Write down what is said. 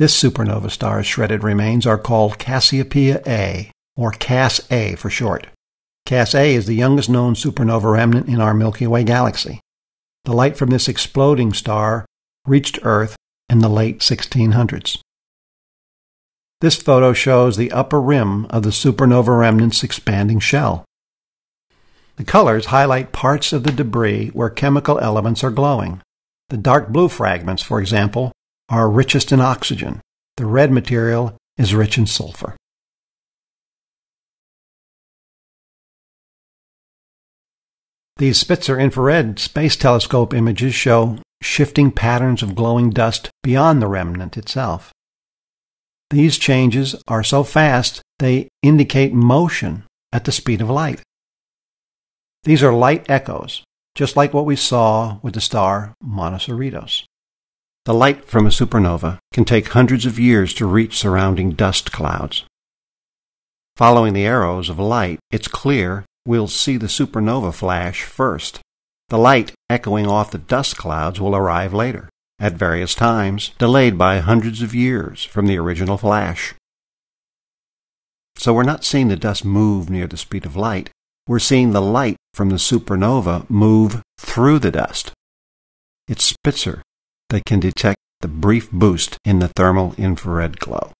This supernova star's shredded remains are called Cassiopeia A, or Cass A for short. Cass A is the youngest known supernova remnant in our Milky Way galaxy. The light from this exploding star reached Earth in the late 1600s. This photo shows the upper rim of the supernova remnant's expanding shell. The colors highlight parts of the debris where chemical elements are glowing. The dark blue fragments, for example, are richest in oxygen. The red material is rich in sulfur. These Spitzer Infrared Space Telescope images show shifting patterns of glowing dust beyond the remnant itself. These changes are so fast they indicate motion at the speed of light. These are light echoes, just like what we saw with the star Monocerotis. The light from a supernova can take hundreds of years to reach surrounding dust clouds. Following the arrows of light, it's clear we'll see the supernova flash first. The light echoing off the dust clouds will arrive later, at various times, delayed by hundreds of years from the original flash. So we're not seeing the dust move near the speed of light. We're seeing the light from the supernova move through the dust. It's Spitzer that can detect the brief boost in the thermal infrared glow.